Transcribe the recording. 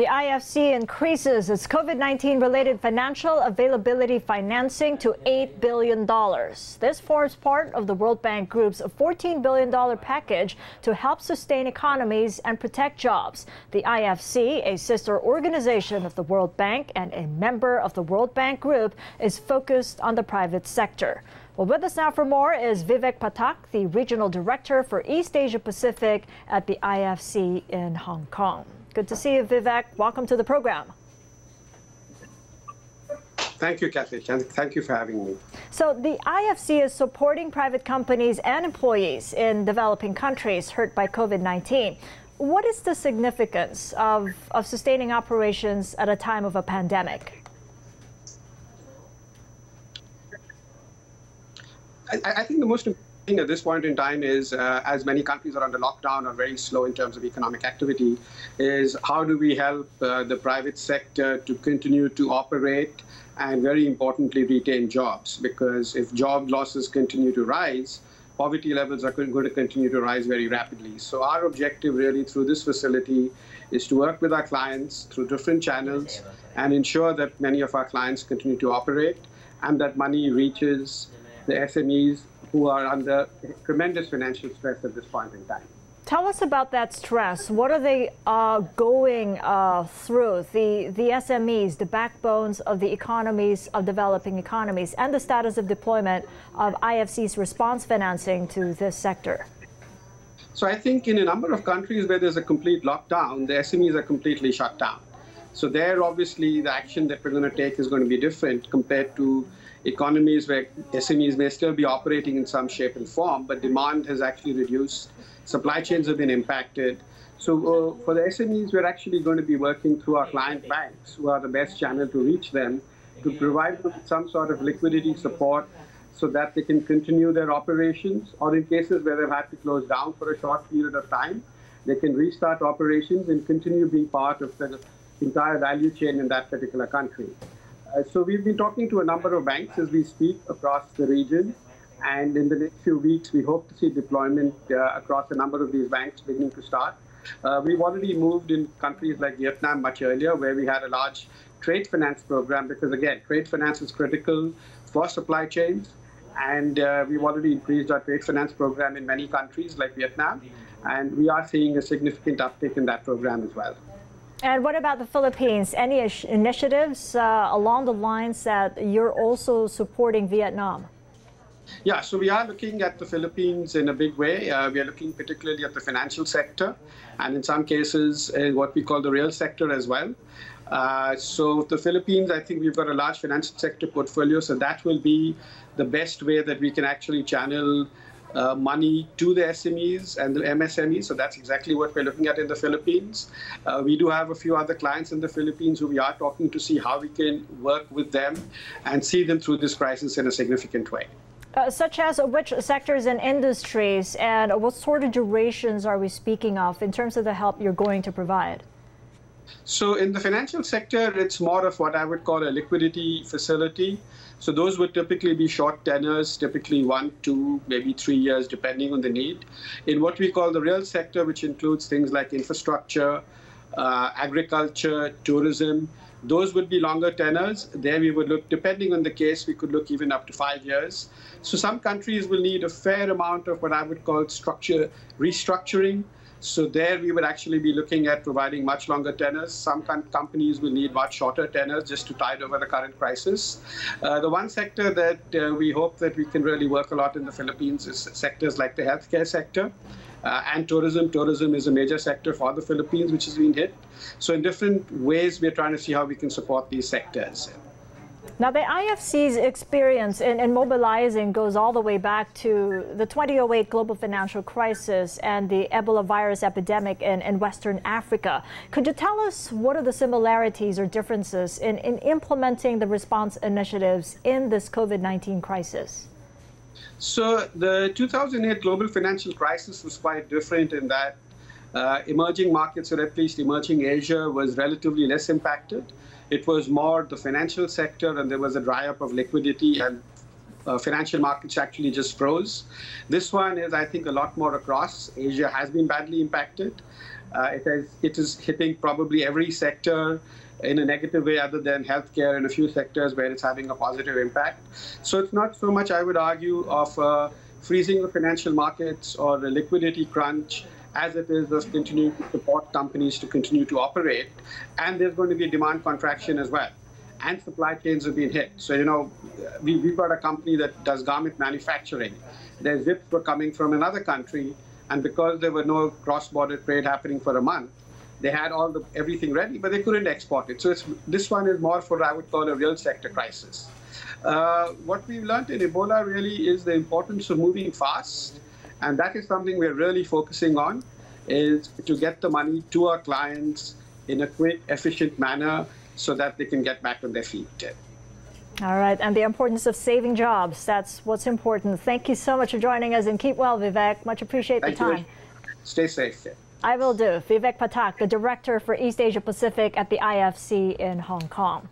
The IFC increases its COVID-19 related financial availability financing to $8 billion. This forms part of the World Bank Group's $14 billion package to help sustain economies and protect jobs. The IFC, a sister organization of the World Bank and a member of the World Bank Group, is focused on the private sector. Well, with us now for more is Vivek Patak, the Regional Director for East Asia Pacific at the IFC in Hong Kong. Good to see you, Vivek. Welcome to the program. Thank you, Kathy. Thank you for having me. So the IFC is supporting private companies and employees in developing countries hurt by COVID-19. What is the significance of sustaining operations at a time of a pandemic? I think the most important thing at this point in time is, as many countries are under lockdown or very slow in terms of economic activity, is how do we help the private sector to continue to operate and, very importantly, retain jobs? Because if job losses continue to rise, poverty levels are going to continue to rise very rapidly. So our objective really through this facility is to work with our clients through different channels and ensure that many of our clients continue to operate and that money reaches the SMEs who are under tremendous financial stress at this point in time. Tell us about that stress. What are they going through? The SMEs, the backbones of the economies, of developing economies, and the status of deployment of IFC's response financing to this sector. So I think in a number of countries where there's a complete lockdown, the SMEs are completely shut down. So there, obviously, the action that we're going to take is going to be different compared to economies where SMEs may still be operating in some shape and form, but demand has actually reduced. Supply chains have been impacted. So for the SMEs, we're actually going to be working through our client banks, who are the best channel to reach them, to provide them some sort of liquidity support so that they can continue their operations, or in cases where they've had to close down for a short period of time, they can restart operations and continue being part of the entire value chain in that particular country. So we've been talking to a number of banks as we speak across the region, and in the next few weeks we hope to see deployment across a number of these banks beginning to start. We've already moved in countries like Vietnam much earlier, where we had a large trade finance program, because again, trade finance is critical for supply chains, and we've already increased our trade finance program in many countries like Vietnam, and we are seeing a significant uptick in that program as well. And what about the Philippines? Any initiatives along the lines that you're also supporting Vietnam? Yeah, so we are looking at the Philippines in a big way. We are looking particularly at the financial sector, and in some cases, what we call the real sector as well. So the Philippines, I think we've got a large financial sector portfolio, so that will be the best way that we can actually channel money to the SMEs and the MSMEs. So that's exactly what we're looking at in the Philippines. We do have a few other clients in the Philippines who we are talking to see how we can work with them and see them through this crisis in a significant way. Such as which sectors and industries, and what sort of durations are we speaking of in terms of the help you're going to provide? So in the financial sector, it's more of what I would call a liquidity facility. So those would typically be short tenors, typically 1, 2, maybe 3 years, depending on the need. In what we call the real sector, which includes things like infrastructure, agriculture, tourism, those would be longer tenors. There we would look, depending on the case, we could look even up to 5 years. So some countries will need a fair amount of what I would call restructuring. So there we would actually be looking at providing much longer tenors. Some companies will need much shorter tenors just to tide over the current crisis. The one sector that we hope that we can really work a lot in the Philippines is sectors like the healthcare sector and tourism. Tourism is a major sector for the Philippines, which has been hit. So in different ways, we're trying to see how we can support these sectors. Now, the IFC's experience in mobilizing goes all the way back to the 2008 global financial crisis and the Ebola virus epidemic in Western Africa. Could you tell us what are the similarities or differences in implementing the response initiatives in this COVID-19 crisis? So the 2008 global financial crisis was quite different in that emerging markets, or at least emerging Asia, was relatively less impacted. It was more the financial sector, and there was a dry up of liquidity, and financial markets actually just froze. This one is, I think, a lot more across. Asia has been badly impacted. It is hitting probably every sector in a negative way other than healthcare and a few sectors where it's having a positive impact. So it's not so much, I would argue, of freezing the financial markets or the liquidity crunch as it is just continuing to support companies to continue to operate. And there's going to be a demand contraction as well. And supply chains have been hit. So, you know, we've got a company that does garment manufacturing. Their zips were coming from another country, and because there were no cross-border trade happening for a month, they had all the everything ready, but they couldn't export it. So this one is more for, I would call, a real sector crisis. What we've learned in Ebola really is the importance of moving fast, and that is something we're really focusing on, is to get the money to our clients in a quick, efficient manner so that they can get back on their feet. All right, and the importance of saving jobs, that's what's important. Thank you so much for joining us, and keep well, Vivek. Much appreciate the time. Stay safe. I will do. Vivek Patak, the Director for East Asia Pacific at the IFC in Hong Kong.